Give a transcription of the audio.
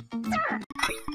Sir!